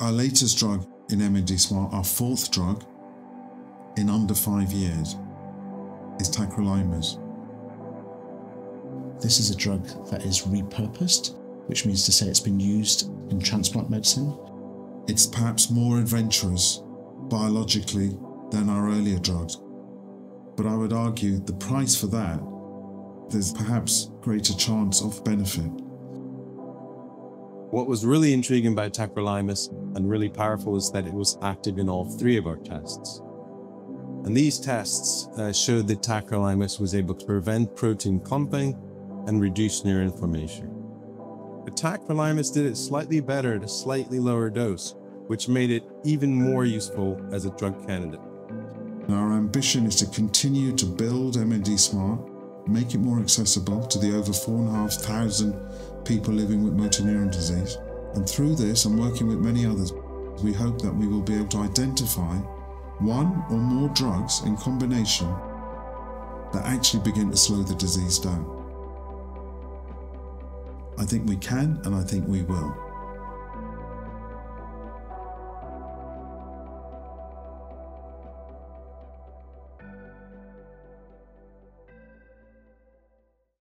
Our latest drug in MND-SMART, our fourth drug in under 5 years, is tacrolimus. This is a drug that is repurposed, which means to say it's been used in transplant medicine. It's perhaps more adventurous biologically than our earlier drugs, but I would argue the price for that, there's perhaps greater chance of benefit. What was really intriguing about tacrolimus and really powerful was that it was active in all three of our tests. And these tests showed that tacrolimus was able to prevent protein clumping and reduce neuroinflammation. But tacrolimus did it slightly better at a slightly lower dose, which made it even more useful as a drug candidate. Our ambition is to continue to build MND-SMART, make it more accessible to the over 4,500 people living with motor neurone disease. And through this, and working with many others, we hope that we will be able to identify one or more drugs in combination that actually begin to slow the disease down. I think we can, and I think we will.